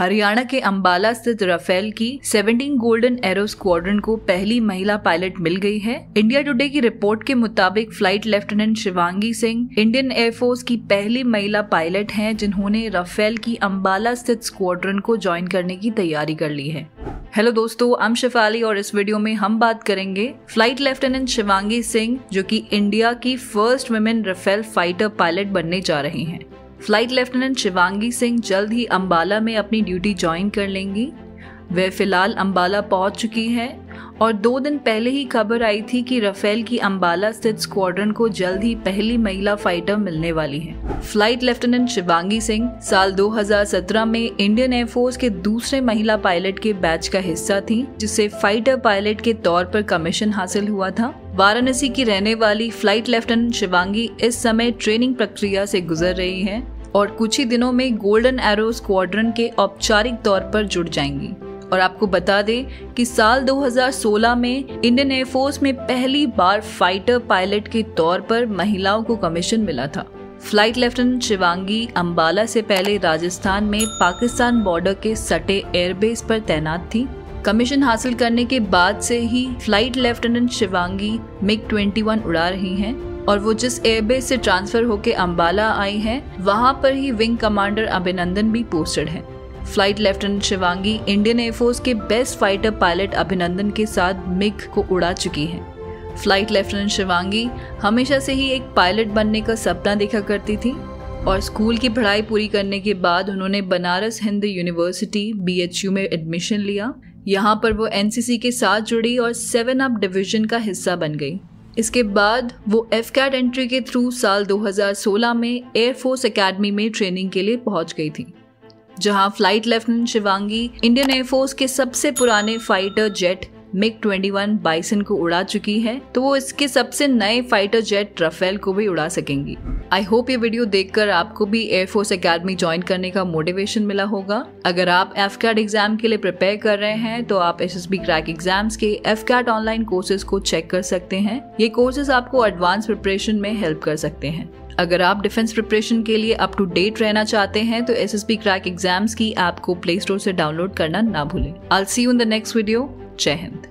हरियाणा के अम्बाला स्थित राफेल की 17 गोल्डन एरो स्क्वाड्रन को पहली महिला पायलट मिल गई है। इंडिया टुडे की रिपोर्ट के मुताबिक flight lieutenant Shivangi Singh Indian air force की पहली महिला पायलट हैं जिन्होंने राफेल की अम्बाला स्थित स्क्वाड्रन को ज्वाइन करने की तैयारी कर ली है। हेलो दोस्तों, आई एम शिफाली और इस वीडियो में हम बात करेंगे फ्लाइट लेफ्टिनेंट शिवांगी सिंह जो कि इंडिया की first women Rafale fighter pilot बनने जा रही हैं। फ्लाइट लेफ्टिनेंट शिवांगी सिंह जल्द ही अम्बाला में अपनी ड्यूटी ज्वाइन कर लेंगी। वे फिलहाल अम्बाला पहुंच चुकी हैं और 2 दिन पहले ही खबर आई थी कि राफेल की अम्बाला स्थित स्क्वाड्रन को जल्द ही पहली महिला फाइटर मिलने वाली है। फ्लाइट लेफ्टिनेंट शिवांगी सिंह साल 2017 में इंडियन एयरफोर्स के दूसरे महिला पायलट के बैच का हिस्सा थी जिसे फाइटर पायलट के तौर पर कमीशन हासिल हुआ था। वाराणसी की रहने वाली फ्लाइट लेफ्टिनेंट शिवांगी इस समय ट्रेनिंग प्रक्रिया से गुजर रही है और कुछ ही दिनों में गोल्डन एरो स्क्वाड्रन के औपचारिक तौर पर जुड़ जाएंगी। और आपको बता दें कि साल 2016 में इंडियन एयरफोर्स में पहली बार फाइटर पायलट के तौर पर महिलाओं को कमीशन मिला था। फ्लाइट लेफ्टिनेंट शिवांगी अम्बाला से पहले राजस्थान में पाकिस्तान बॉर्डर के सटे एयरबेस पर तैनात थी। कमीशन हासिल करने के बाद से ही फ्लाइट लेफ्टिनेंट शिवांगी मिग 21 उड़ा रही हैं और वो जिस एयरबेस से ट्रांसफर होकर अम्बाला आई हैं वहाँ पर ही विंग कमांडर अभिनंदन भी पोस्टेड है। Flight lieutenant Shivangi Indian air force के बेस्ट फाइटर पायलट अभिनंदन के साथ मिग को उड़ा चुकी हैं। फ्लाइट लेफ्टिनेंट शिवांगी हमेशा से ही एक पायलट बनने का सपना देखा करती थी और स्कूल की पढ़ाई पूरी करने के बाद उन्होंने बनारस हिंदू यूनिवर्सिटी BHU में एडमिशन लिया। यहाँ पर वो NCC के साथ जुड़ी और 7 अप डिविजन का हिस्सा बन गई। इसके बाद वो F कैट एंट्री के थ्रू साल 2016 में एयरफोर्स अकेडमी में ट्रेनिंग के लिए पहुँच गई थी, जहां flight lieutenant Shivangi Indian air force के सबसे पुराने फाइटर जेट मिग 21 बाइसन को उड़ा चुकी है, तो वो इसके सबसे नए फाइटर जेट राफेल को भी उड़ा सकेंगी। आई होप ये वीडियो देखकर आपको भी एयरफोर्स एकेडमी ज्वाइन करने का मोटिवेशन मिला होगा। अगर आप F कैट एग्जाम के लिए प्रिपेयर कर रहे हैं तो आप SSB क्रैक एग्जाम्स के F कैट ऑनलाइन कोर्सेज को चेक कर सकते हैं। ये कोर्सेज आपको एडवांस प्रिपरेशन में हेल्प कर सकते हैं। अगर आप डिफेंस प्रिपरेशन के लिए अप टू डेट रहना चाहते हैं तो SSB क्रैक एग्जाम्स की ऐप को Play Store से डाउनलोड करना ना भूलें। I'll see you in the next video. जय हिंद।